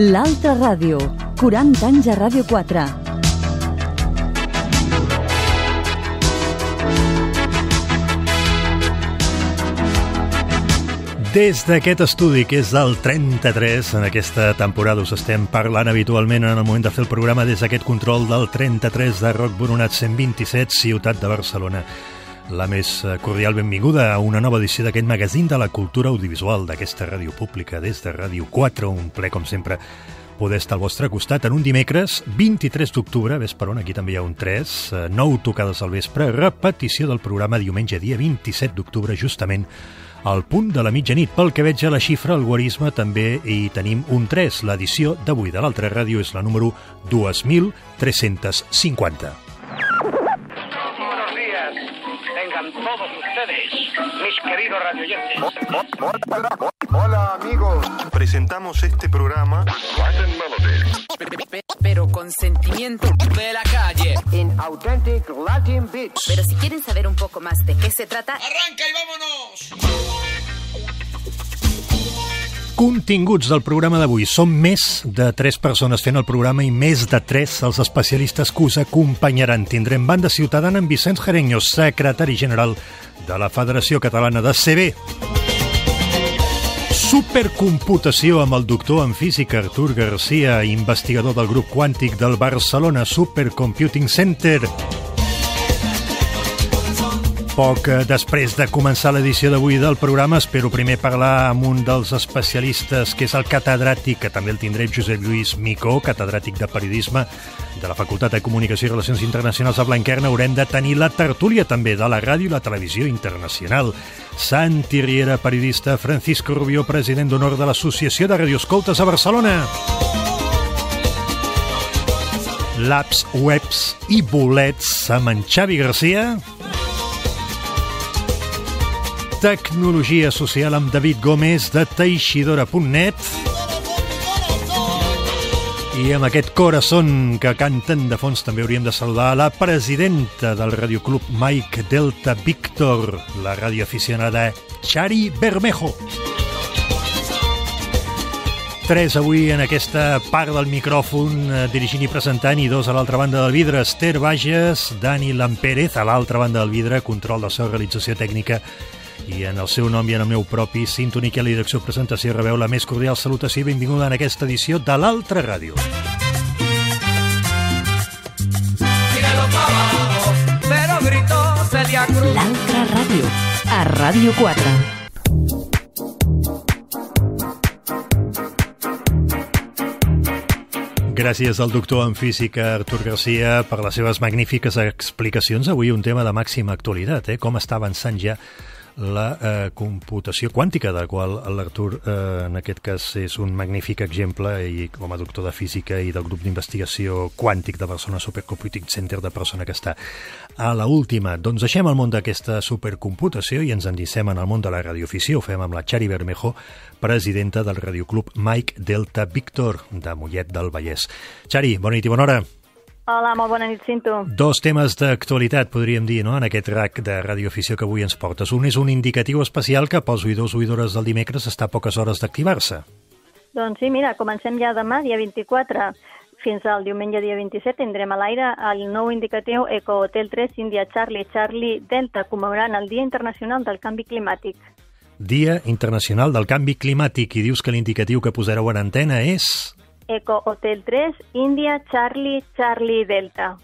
L'Altra Ràdio, 40 anys a Ràdio 4. Des d'aquest estudi, que és el 33, en aquesta temporada us estem parlant habitualment en el moment de fer el programa des d'aquest control del 33 de Roc Boronat 127, ciutat de Barcelona. La més cordial benvinguda a una nova edició d'aquest magazín de la cultura audiovisual d'aquesta ràdio pública des de Ràdio 4, un ple, com sempre, poder estar al vostre costat en un dimecres 23 d'octubre, vesperon, aquí també hi ha un 3, 9 tocades al vespre, repetició del programa diumenge dia 27 d'octubre, justament al punt de la mitjanit. Pel que veig a la xifra, l'algorisme, també hi tenim un 3. L'edició d'avui de l'Altra Ràdio és la número 2350. Hola amigos, presentamos este programa pero con sentimiento de la calle en Authentic Latin Beats. Pero si quieren saber un poco más de qué se trata, arranca y vámonos. Continguts del programa d'avui. Som més de 3 persones fent el programa i més de 3 els especialistes que us acompanyaran. Tindrem banda ciutadana amb Vicenç Jareño, secretari general de la Federació Catalana de CB. Supercomputació amb el doctor en física Artur García, investigador del grup quàntic del Barcelona Supercomputing Center. Poc després de començar l'edició d'avui del programa, espero primer parlar amb un dels especialistes, que és el catedràtic, que també el tindrem, Josep Lluís Micó, catedràtic de periodisme de la Facultat de Comunicació i Relacions Internacionals de Blanquerna. Haurem de tenir la tertúlia també de la ràdio i la televisió internacional. Santi Riera, periodista; Francisco Rubió, president d'honor de l'Associació de Radioescoltes a Barcelona. Laps, webs i bolets amb en Xavi Garcia. Tecnologia social amb David Gómez de Teixidora.net. I amb aquest corazón que canten de fons també hauríem de saludar la presidenta del radioclub Mike Delta Víctor, la radioaficionada Chari Bermejo. 3 avui en aquesta part del micròfon, dirigint i presentant, i 2 a l'altra banda del vidre, Esther Bages, Dani Lampérez, a l'altra banda del vidre, control de la seva realització tècnica, i en el seu nom i en el meu propi, Cinto Niqui, a la direcció de presentació. Rebeu la més cordial salutació i benvinguda en aquesta edició de l'Altra Ràdio. L'Altra Ràdio, a Ràdio 4. Gràcies al doctor en física Artur García per les seves magnífiques explicacions. Avui un tema de màxima actualitat, com està avançant ja la computació quàntica, de la qual l'Artur, en aquest cas, és un magnífic exemple, i com a doctor de física i del grup d'investigació quàntic de Barcelona Supercomputing Center, de persona que està a l'última. Doncs deixem el món d'aquesta supercomputació i ens endicem en el món de la radioafició. Ho fem amb la Chari Bermejo, presidenta del radioclub Mike Delta Víctor de Mollet del Vallès. Chari, bona nit i bona hora. Hola, molt bona nit, Cinto. 2 temes d'actualitat, podríem dir, no?, en aquest RAC de radioafició que avui ens portes. Un és un indicatiu especial que pels oïdors oïdores del dimecres està a poques hores d'activar-se. Doncs sí, mira, comencem ja demà, dia 24, fins al diumenge dia 27, tindrem a l'aire el nou indicatiu Eco Hotel 3 India Charlie Charlie Delta, commemorant el Dia Internacional del Canvi Climàtic. Dia Internacional del Canvi Climàtic, i dius que l'indicatiu que posareu en antena és Eco Hotel 3, India, Charlie, Charlie, Delta.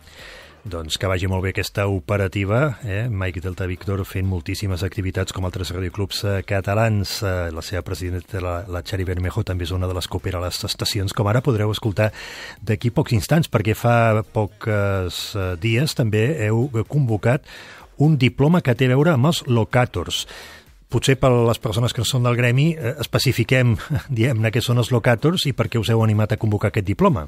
Doncs que vagi molt bé aquesta operativa, Mike Delta Víctor fent moltíssimes activitats com altres radioclubs catalans. La seva presidenta, la Chari Bermejo, també és una de les que opera les estacions, com ara podreu escoltar d'aquí pocs instants, perquè fa pocs dies també heu convocat un diploma que té a veure amb els locators. Potser per les persones que són del gremi especifiquem, diem-ne, què són els locators i per què us heu animat a convocar aquest diploma.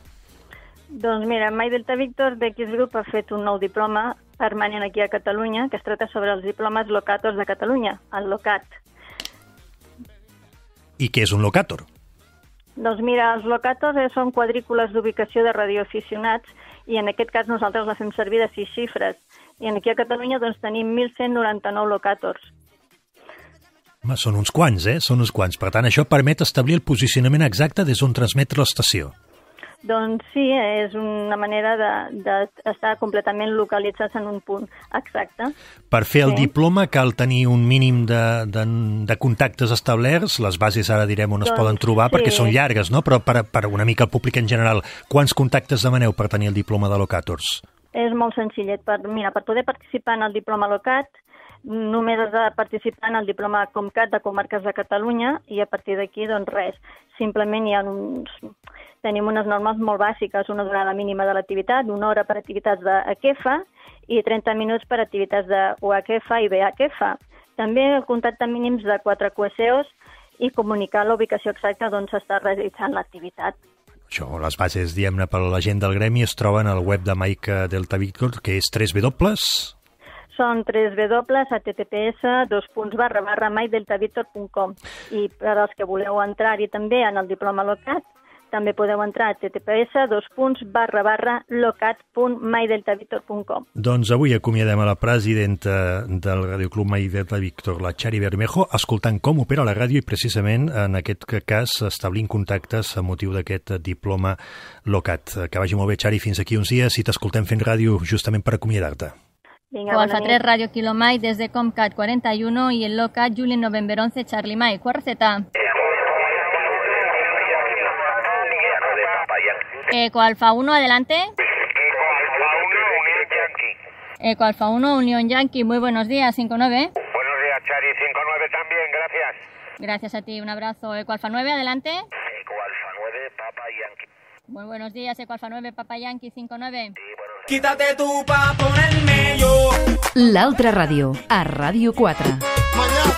Doncs mira, Mike Delta Víctor d'XGrup ha fet un nou diploma permanent aquí a Catalunya que es tracta sobre els diplomes locators de Catalunya, el LOCAT. I què és un locator? Doncs mira, els locators són quadrícules d'ubicació de radioaficionats, i en aquest cas nosaltres la fem servir de 6 xifres. I aquí a Catalunya doncs tenim 1.199 locators. Són uns quants, eh? Són uns quants. Per tant, això permet establir el posicionament exacte des d'on transmet l'estació. Doncs sí, és una manera d'estar completament localitzats en un punt exacte. Per fer el diploma cal tenir un mínim de contactes establerts, les bases ara direm on es poden trobar perquè són llargues, no? Però per una mica al públic en general, quants contactes demaneu per tenir el diploma de Locators? És molt senzillet. Mira, per poder participar en el diploma Locat, només has de participar en el diploma COMCAT de Comarques de Catalunya i a partir d'aquí, doncs res. Simplement hi ha tenim unes normes molt bàsiques, una durada mínima de l'activitat, una hora per activitats d'HF i 30 minuts per activitats d'UHF i BHF. També el contacte mínims de 4 QSOs i comunicar la ubicació exacta d'on s'està realitzant l'activitat. Això, les bases, diguem-ne, per la gent del gremi es troben al web de Mike Delta Víctor, que és 3W... Són www.https://mikedeltavíctor.com i per als que voleu entrar-hi també en el diploma Locat, també podeu entrar a https://locat.mikedeltavíctor.com. Doncs avui acomiadem a la presidenta del Ràdio Club Mike Delta Víctor, la Chari Bermejo, escoltant com opera la ràdio i precisament en aquest cas establint contactes a motiu d'aquest diploma Locat. Que vagi molt bé, Chari, fins aquí uns dies i t'escoltem fent ràdio justament per acomiadar-te. O Alfa 3 Radio Kilo Mike desde Comcat 41 y el Locat Julie November 11 Charlie Mike. ¿Cuál receta? Eco Alfa 1, adelante. Eco Alfa 1, Unión Yankee. Muy buenos días, 59. Buenos días, Chari, 59 también, gracias. Gracias a ti, un abrazo. Eco Alfa 9, adelante. Eco Alfa 9, Papa Yankee. Muy buenos días, Eco Alfa 9, Papa Yankee, 59. Quítate tú pa' ponerme yo. L'Altra Ràdio, a Ràdio 4.